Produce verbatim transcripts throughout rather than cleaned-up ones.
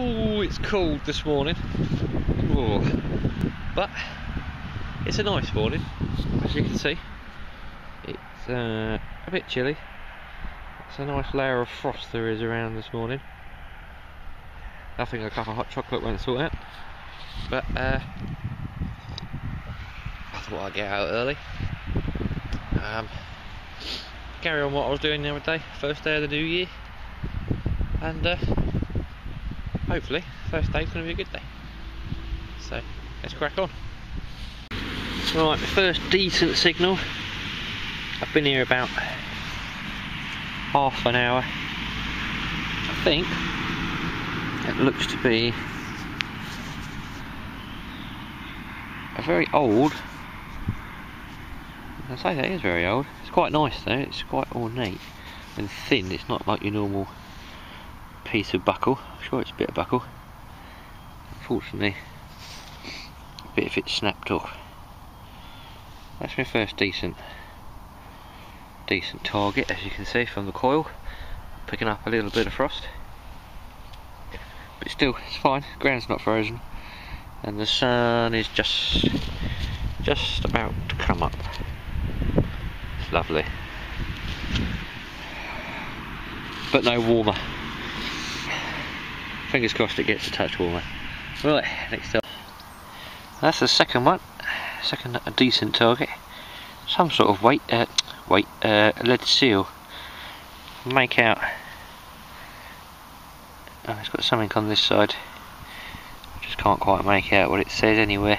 Ooh, it's cold this morning. Ooh. But it's a nice morning, as you can see. It's uh, a bit chilly. It's a nice layer of frost there is around this morning. I think a cup of hot chocolate won't sort out. But uh, I thought I'd get out early. Um, carry on what I was doing the other day, first day of the new year. And uh, hopefully, first day's going to be a good day. So, let's crack on. Right, the first decent signal. I've been here about half an hour, I think. It looks to be a very old, I say that is very old, it's quite nice though, it's quite ornate and thin, it's not like your normal piece of buckle. I'm sure it's a bit of buckle, unfortunately a bit of it snapped off. That's my first decent decent target, as you can see from the coil, picking up a little bit of frost. But still, it's fine, the ground's not frozen and the sun is just just about to come up. It's lovely. But no warmer. Fingers crossed it gets a touch warmer. Right, next up. That's the second one. Second a decent target. Some sort of weight uh, weight uh, lead seal. Make out. Oh, it's got something on this side. Just can't quite make out what it says anywhere.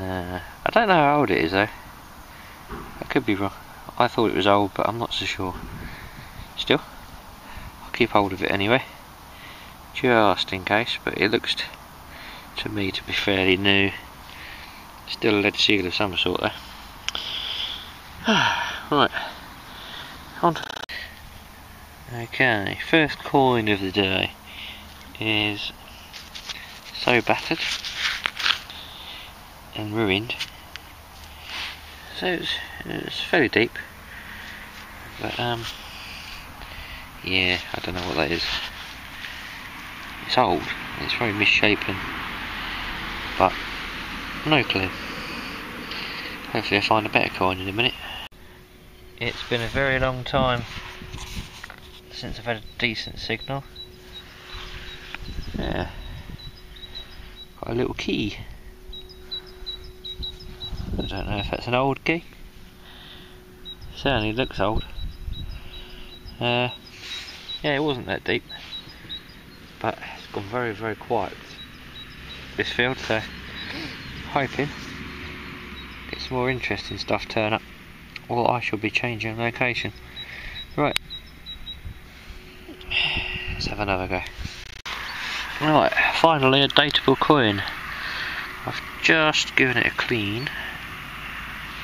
Uh, I don't know how old it is though. I could be wrong. I thought it was old, but I'm not so sure. Still, I'll keep hold of it anyway, just in case. But it looks t to me to be fairly new. Still a lead seal of some sort though. Right, on. Okay, first coin of the day is so battered and ruined. So it's, it's fairly deep, but um, yeah, I don't know what that is. It's old, it's very misshapen, but no clue. Hopefully I find a better coin in a minute. It's been a very long time since I've had a decent signal. Yeah, got a little key. I don't know if that's an old key. Certainly looks old. Uh, yeah, it wasn't that deep, but it's gone very, very quiet this field. So hoping get some more interesting stuff turn up, or I shall be changing location. Right. Let's have another go. Right, finally a dateable coin. I've just given it a clean.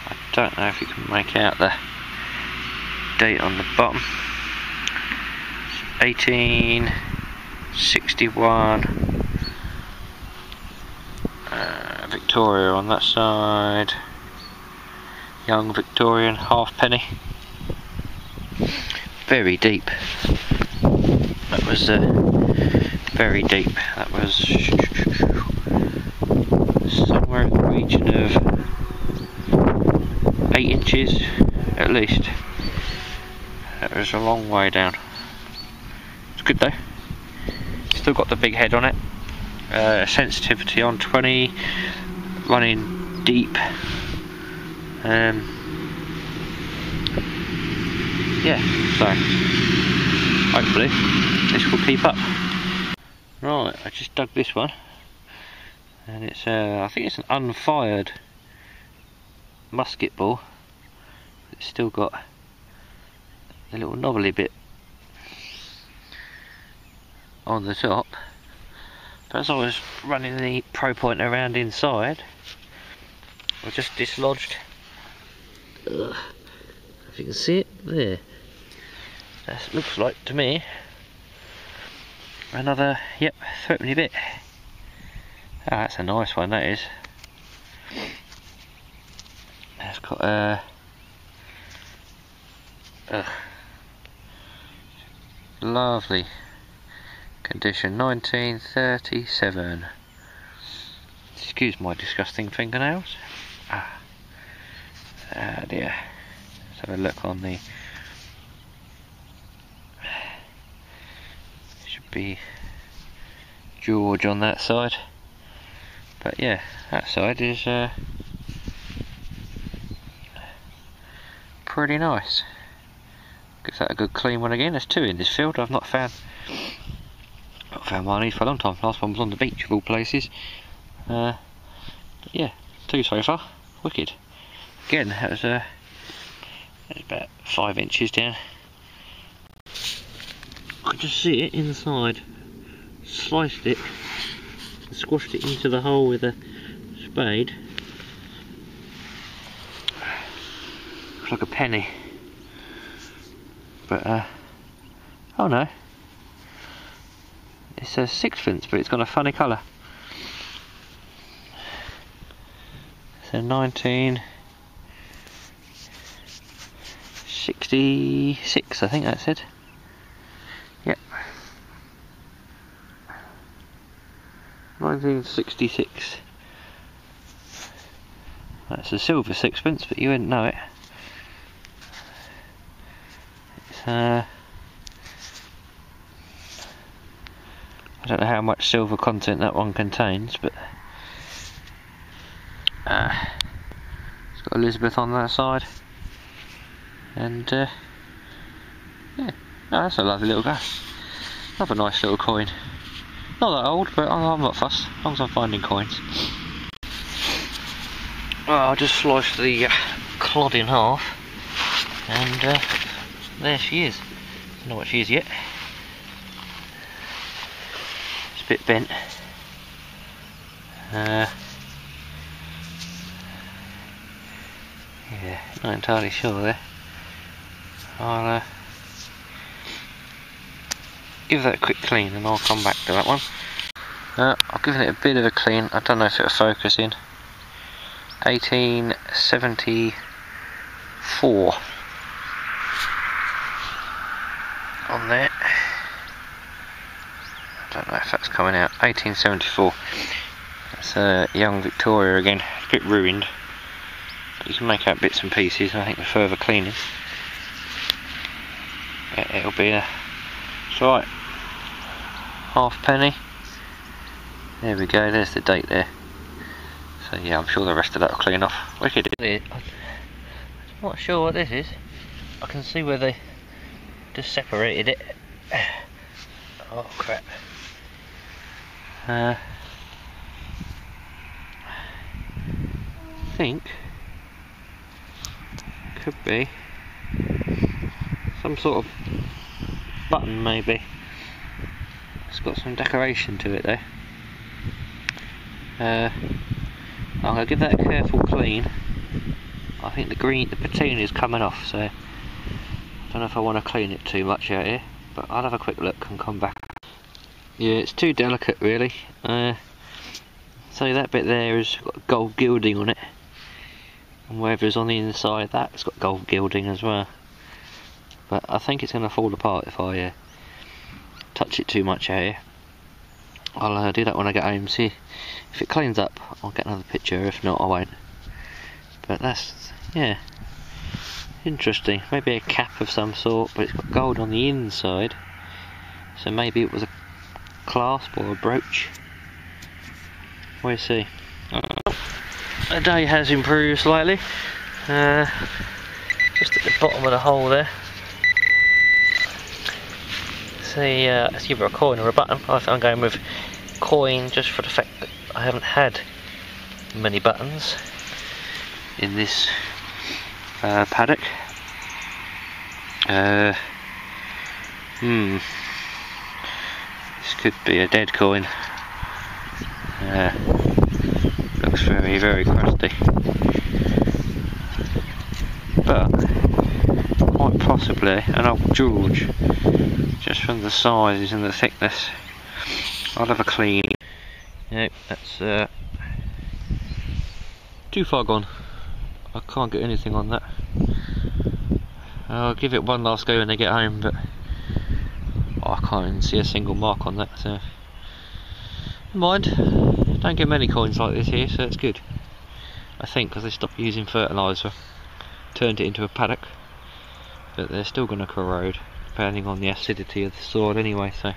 I don't know if you can make out the date on the bottom. It's eighteen sixty-one. Uh, Victoria on that side. Young Victorian halfpenny. Very deep. That was uh, very deep. That was somewhere in the region of eight inches at least. That was a long way down. It's good though. Still got the big head on it. Uh, sensitivity on twenty, running deep. Um, yeah, so hopefully this will keep up. Right, I just dug this one, and it's uh, I think it's an unfired musket ball. It's still got a little knobbly bit on the top. But as I was running the pro point around inside, I just dislodged. Ugh. If you can see it there. This looks like to me another, yep, threepenny bit. Ah, that's a nice one, that is. It's got a uh, lovely Condition nineteen thirty-seven. Excuse my disgusting fingernails. Ah, ah dear. Let's have a look on the... should be George on that side. But yeah, that side is uh, pretty nice. Gives that a good clean one again. There's two in this field. I've not found not found one of these for a long time. Last one was on the beach of all places. Uh, yeah, two so far. Wicked. Again, that was uh, that was about five inches down. I can just see it inside. Sliced it, squashed it into the hole with a spade. It's like a penny. But uh, oh no, it's a sixpence, but it's got a funny colour. So nineteen sixty-six, I think that's it. Yep, nineteen sixty-six. That's a silver sixpence, but you wouldn't know it. Uh, I don't know how much silver content that one contains, but uh, it's got Elizabeth on that side, and uh, yeah, no, that's a lovely little go. Another nice little coin. Not that old, but I'm not fussed as long as I'm finding coins. Well, I just sliced the uh, clod in half, and. Uh, There she is. I don't know what she is yet. It's a bit bent. Uh, yeah, not entirely sure there. I'll uh, give that a quick clean and I'll come back to that one. Uh, I've given it a bit of a clean. I don't know if it'll focus in. eighteen seventy-four. On there, I don't know if that's coming out. eighteen seventy-four. That's uh, young Victoria again. A bit ruined. But you can make out bits and pieces. I think the further cleaning, it, it'll be a. It's all right. Half penny. There we go. There's the date there. So yeah, I'm sure the rest of that will clean off. Wicked. I'm not sure what this is. I can see where they. Just separated it. Oh crap. Uh, I think could be some sort of button maybe. It's got some decoration to it though. Uh, I'm gonna give that a careful clean. I think the green the patina is coming off, so I don't know if I want to clean it too much out here, but I'll have a quick look and come back. Yeah, it's too delicate really. Uh, so that bit there has got gold gilding on it, and wherever's on the inside that's got gold gilding as well. But I think it's going to fall apart if I uh, touch it too much out here. I'll uh, do that when I get home, see if it cleans up. I'll get another picture, if not I won't. But that's, yeah. Interesting, maybe a cap of some sort, but it's got gold on the inside, so maybe it was a clasp or a brooch. We'll see. The day has improved slightly, uh, just at the bottom of the hole there. See, uh, let's give her a coin or a button. I'm going with coin just for the fact that I haven't had many buttons in this Uh, paddock. Uh, hmm. This could be a dead coin. Uh, looks very, very crusty. But quite possibly an old George, just from the sizes and the thickness. I'll have a clean. Nope, that's uh, too far gone. I can't get anything on that. I'll give it one last go when they get home, but Oh, I can't even see a single mark on that, so never mind. Don't get many coins like this here, so it's good, I think, because they stopped using fertiliser, turned it into a paddock, but they're still going to corrode depending on the acidity of the soil anyway. So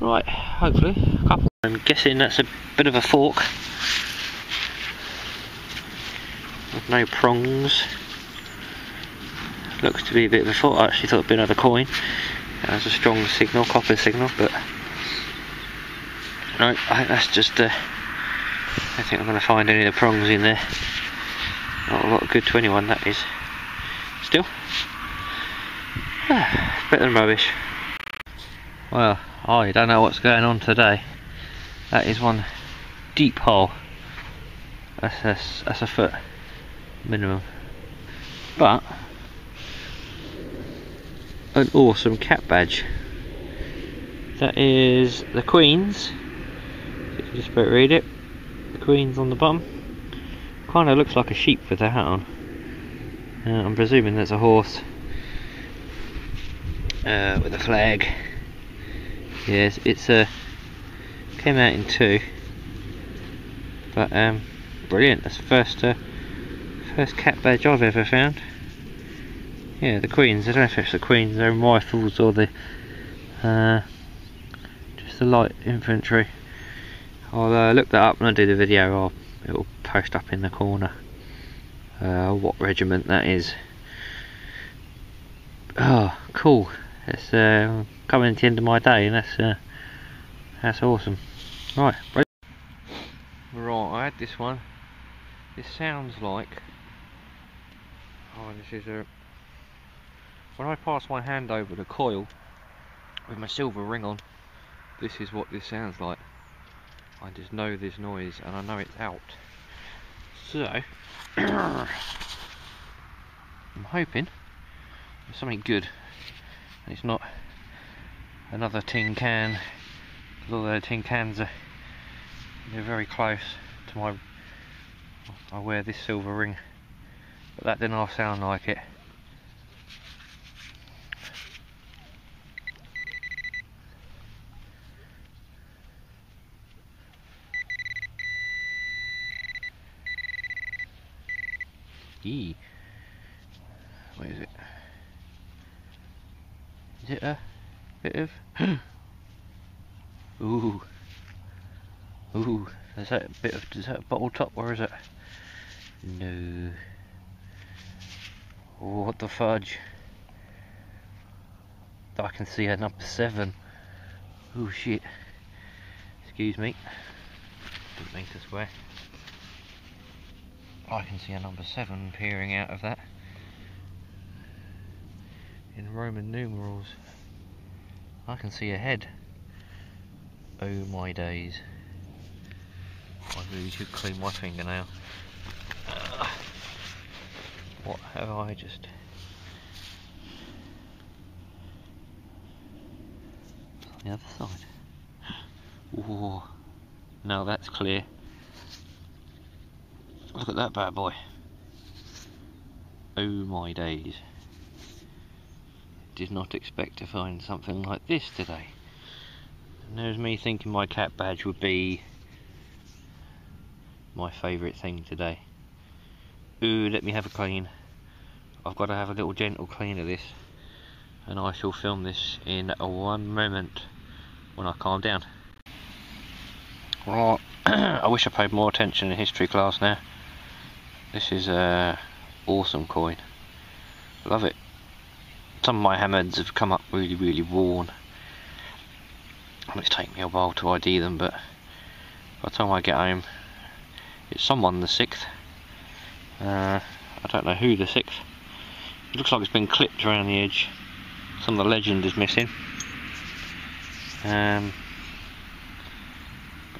right, hopefully a couple. I'm guessing that's a bit of a fork with no prongs. Looks to be a bit of a fork. I actually thought it'd be another coin. That was a strong signal, copper signal, but no, I think that's just uh, I don't think I'm going to find any of the prongs in there. Not a lot of good to anyone, that is. Still, ah, better than rubbish. Well, I don't know what's going on today. That is one deep hole. That's a, that's a foot minimum. But an awesome cat badge. That is the Queen's. If you just about read it. The Queen's on the bottom. Kind of looks like a sheep with their hat on. Uh, I'm presuming there's a horse uh, with a flag. Yes, it's a uh, came out in two. But um, brilliant. That's the first uh, first cat badge I've ever found. Yeah, the Queen's. I don't know if it's the Queen's own rifles or the uh, just the light infantry. I'll uh, look that up when I do the video. I'll, it'll post up in the corner uh, what regiment that is. Oh, cool. It's uh, coming to the end of my day, and that's uh, that's awesome. Right, right. I had this one. This sounds like. Oh, this is a. When I pass my hand over the coil with my silver ring on, this is what this sounds like. I just know this noise, and I know it's out. So, I'm hoping there's something good. And it's not another tin can, because all the tin cans are they're very close to my. I wear this silver ring, but that didn't half sound like it. Where is it? Is it a bit of? Ooh, ooh. Is that a bit of? Is that a bottle top or is it? No. Oh, what the fudge! I can see a number seven. Oh shit! Excuse me. Didn't mean to swear. I can see a number seven peering out of that in Roman numerals. I can see a head. Oh my days. I really should clean my fingernail. Uh, what have I just on the other side? Whoa. Now that's clear. Look at that bad boy. Oh my days. Did not expect to find something like this today. And there's me thinking my cat badge would be my favourite thing today. Ooh, let me have a clean. I've got to have a little gentle clean of this. And I shall film this in one moment when I calm down. Right. I wish I paid more attention in history class now. This is a awesome coin. Love it. Some of my hammerheads have come up really, really worn. It's taken me a while to I D them, but by the time I get home, it's someone the sixth. Uh, I don't know who the sixth. It looks like it's been clipped around the edge. Some of the legend is missing. Um.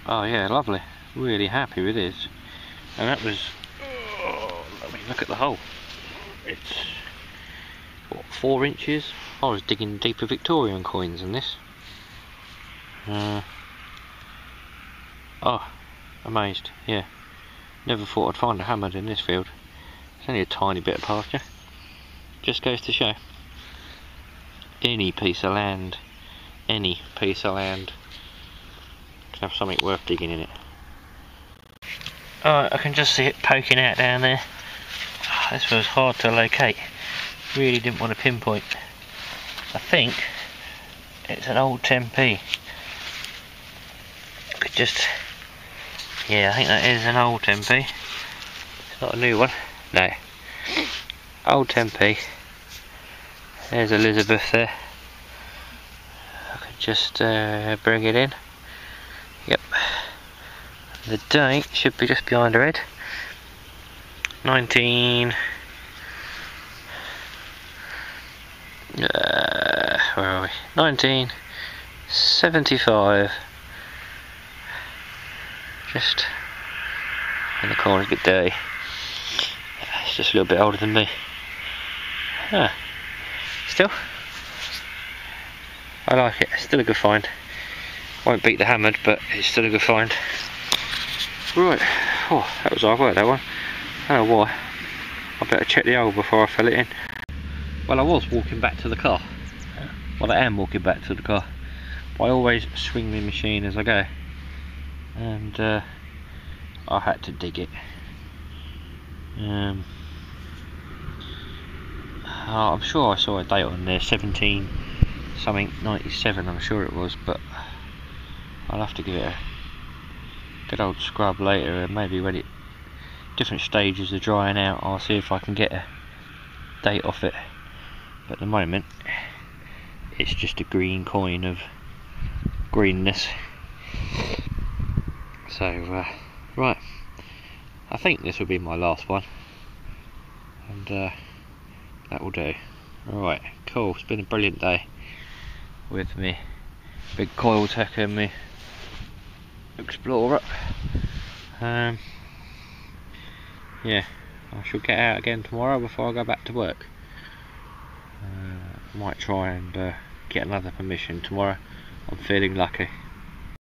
Oh yeah, lovely. Really happy with this. And that was. Oh, I mean, look at the hole. It's what, four inches? I was digging deeper Victorian coins in this. Uh, oh, amazed. Yeah, never thought I'd find a hammerhead in this field. It's only a tiny bit of pasture. Just goes to show, any piece of land any piece of land can have something worth digging in it. Alright, I can just see it poking out down there. Oh, this was hard to locate. Really didn't want to pinpoint. I think it's an old ten P. Could just, yeah, I think that is an old ten P. It's not a new one. No. Old ten P. There's Elizabeth there. I could just uh, bring it in. Yep. The date should be just behind her head. nineteen. Uh, where are we? nineteen seventy-five. Just in the corner, a bit dirty. It's just a little bit older than me. Huh. Still, I like it. Still a good find. Won't beat the hammered, but it's still a good find. Right. Oh, that was hard work, that one. I don't know why. I better check the hole before I fill it in. Well, I was walking back to the car. Well, I am walking back to the car. But I always swing the machine as I go. And uh, I had to dig it. Um, oh, I'm sure I saw a date on there, seventeen something ninety-seven, I'm sure it was, but I'll have to give it a good old scrub later, and maybe when it different stages are drying out, I'll see if I can get a date off it. But at the moment, it's just a green coin of greenness. So, uh, right, I think this will be my last one, and uh, that will do. Alright, cool, it's been a brilliant day with me big Coiltech and me Explorer. Um, yeah, I shall get out again tomorrow before I go back to work. Uh, might try and uh, get another permission tomorrow. I'm feeling lucky.